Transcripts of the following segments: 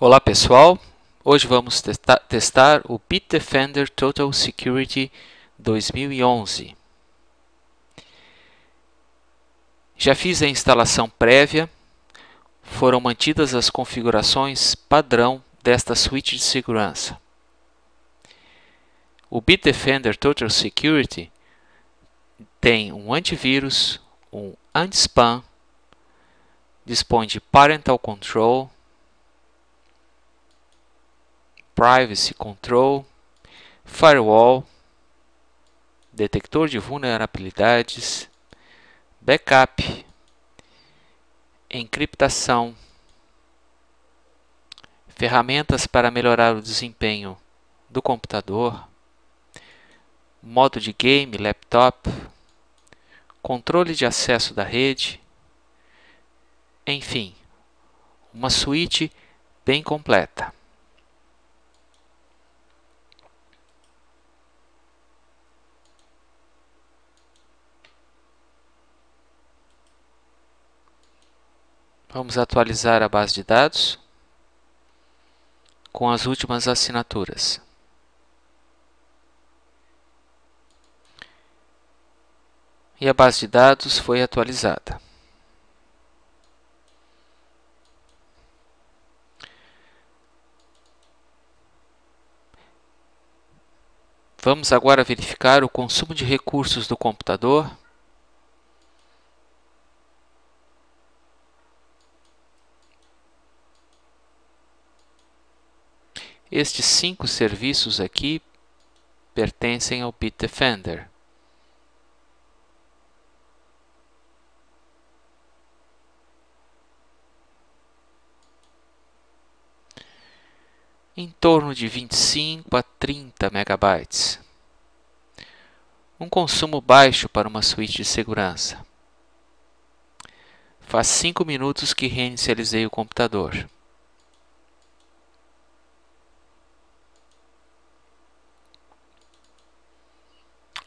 Olá pessoal, hoje vamos testar o Bitdefender Total Security 2011. Já fiz a instalação prévia, foram mantidas as configurações padrão desta suíte de segurança. O Bitdefender Total Security tem um antivírus, um anti-spam, dispõe de Parental Control, Privacy Control, Firewall, Detector de Vulnerabilidades, Backup, Encriptação, Ferramentas para melhorar o desempenho do computador, Modo de Game Laptop, Controle de acesso da rede, enfim, uma suíte bem completa. Vamos atualizar a base de dados com as últimas assinaturas. E a base de dados foi atualizada. Vamos agora verificar o consumo de recursos do computador. Estes 5 serviços aqui pertencem ao Bitdefender. Em torno de 25 a 30 megabytes. Um consumo baixo para uma suíte de segurança. Faz 5 minutos que reinicializei o computador.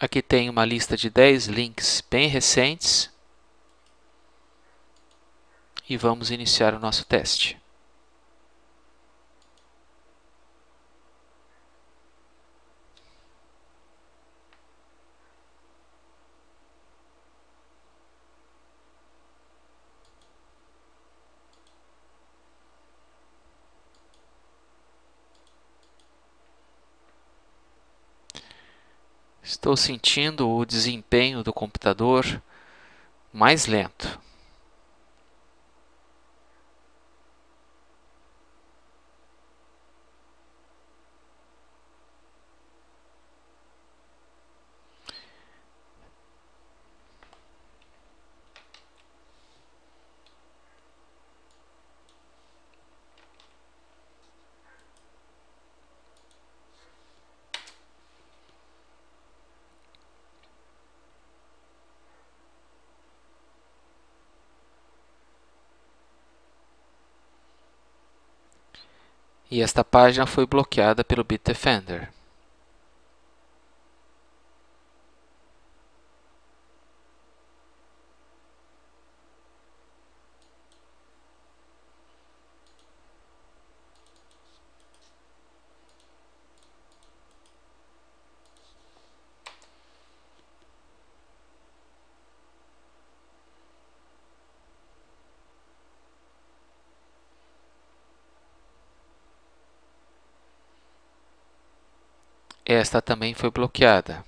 Aqui tem uma lista de 10 links bem recentes e vamos iniciar o nosso teste. Estou sentindo o desempenho do computador mais lento. E esta página foi bloqueada pelo Bitdefender. Esta também foi bloqueada.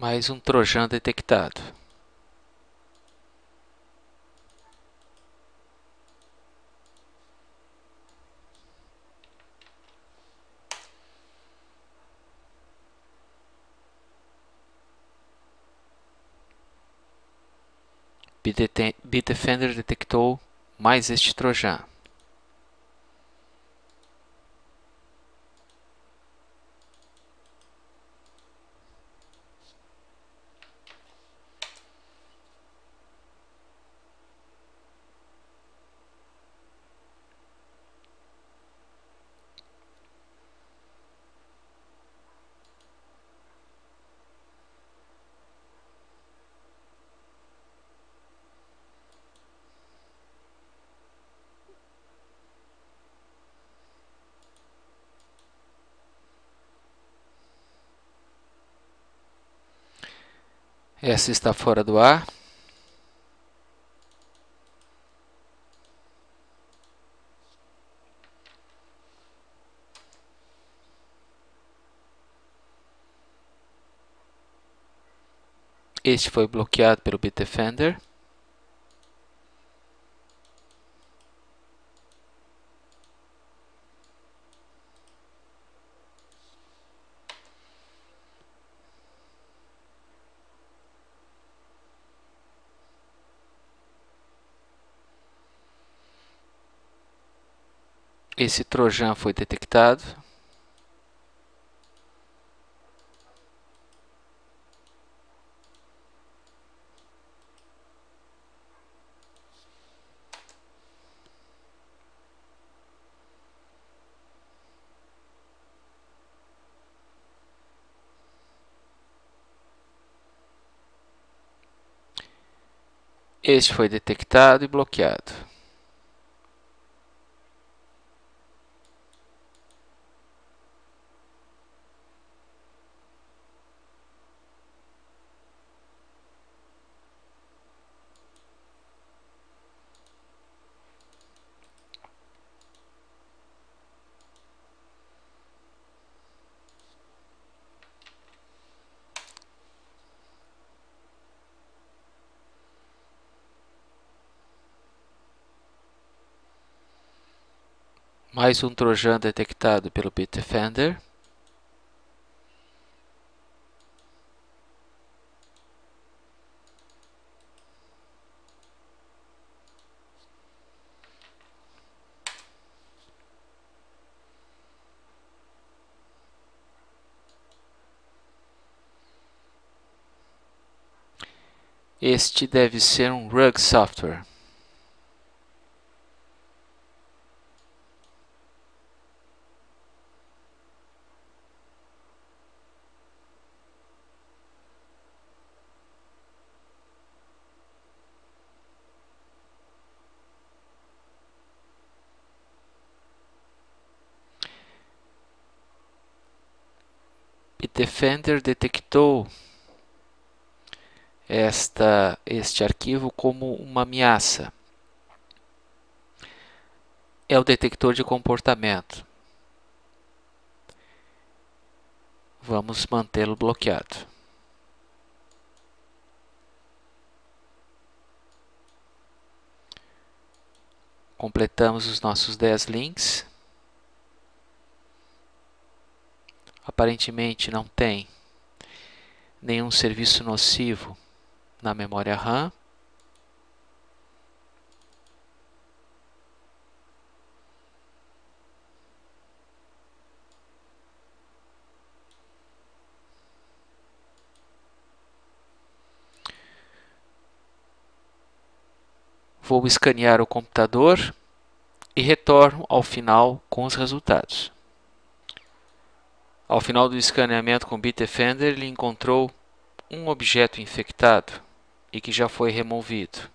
Mais um trojan detectado. Bitdefender detectou mais este trojan. Essa está fora do ar. Este foi bloqueado pelo Bitdefender. Esse trojan foi detectado. Este foi detectado e bloqueado. Mais um trojan detectado pelo Bitdefender. Este deve ser um rug software. Bitdefender detectou este arquivo como uma ameaça. É o detector de comportamento. Vamos mantê-lo bloqueado. Completamos os nossos 10 links. Aparentemente não tem nenhum serviço nocivo na memória RAM. Vou escanear o computador e retorno ao final com os resultados. Ao final do escaneamento com o Bitdefender, ele encontrou um objeto infectado e que já foi removido.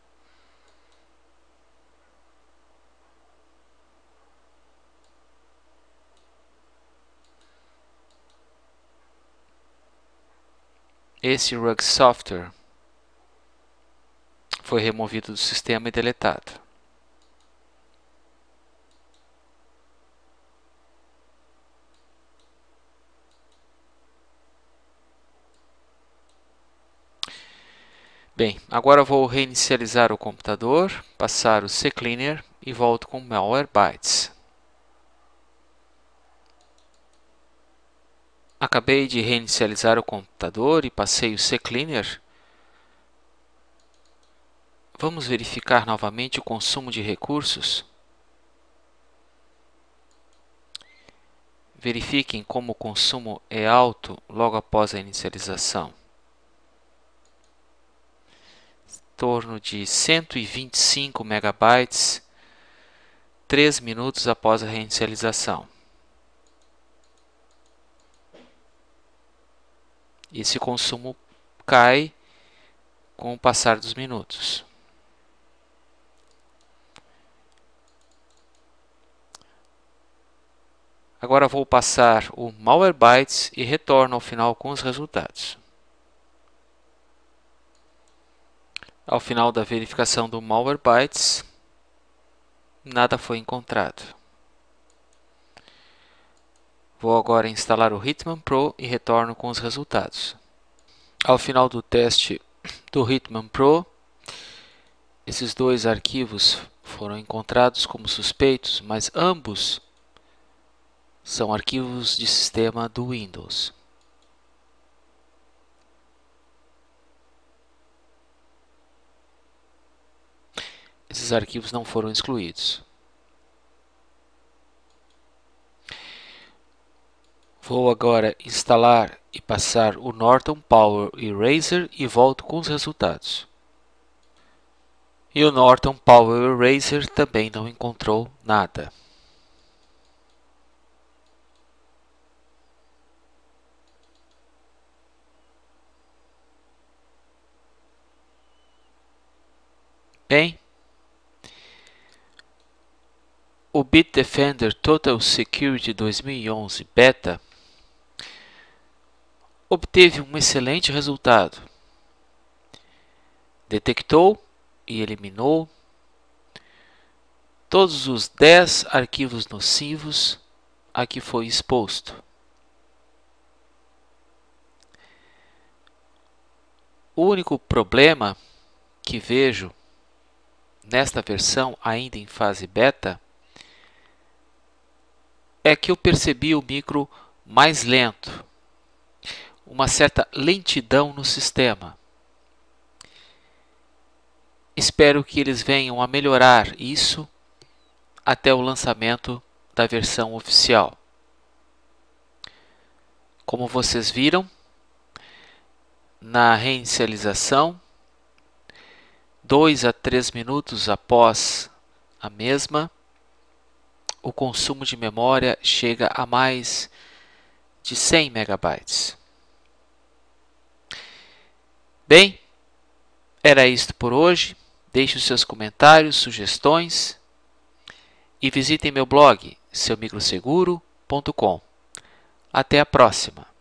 Esse rug software foi removido do sistema e deletado. Bem, agora vou reinicializar o computador, passar o CCleaner e volto com Malwarebytes. Acabei de reinicializar o computador e passei o CCleaner. Vamos verificar novamente o consumo de recursos. Verifiquem como o consumo é alto logo após a inicialização. Em torno de 125 megabytes 3 minutos após a reinicialização. Esse consumo cai com o passar dos minutos. Agora vou passar o Malwarebytes e retorno ao final com os resultados. Ao final da verificação do Malwarebytes, nada foi encontrado. Vou agora instalar o Hitman Pro e retorno com os resultados. Ao final do teste do Hitman Pro, esses dois arquivos foram encontrados como suspeitos, mas ambos são arquivos de sistema do Windows. Esses arquivos não foram excluídos. Vou agora instalar e passar o Norton Power Eraser e volto com os resultados. E o Norton Power Eraser também não encontrou nada. Bem, o Bitdefender Total Security 2011 Beta obteve um excelente resultado. Detectou e eliminou todos os 10 arquivos nocivos a que foi exposto. O único problema que vejo nesta versão, ainda em fase beta, é que eu percebi o micro mais lento, uma certa lentidão no sistema. Espero que eles venham a melhorar isso até o lançamento da versão oficial. Como vocês viram, na reinicialização, 2 a 3 minutos após a mesma, o consumo de memória chega a mais de 100 megabytes. Bem, era isto por hoje. Deixe os seus comentários, sugestões e visitem meu blog, seumicroseguro.com. Até a próxima!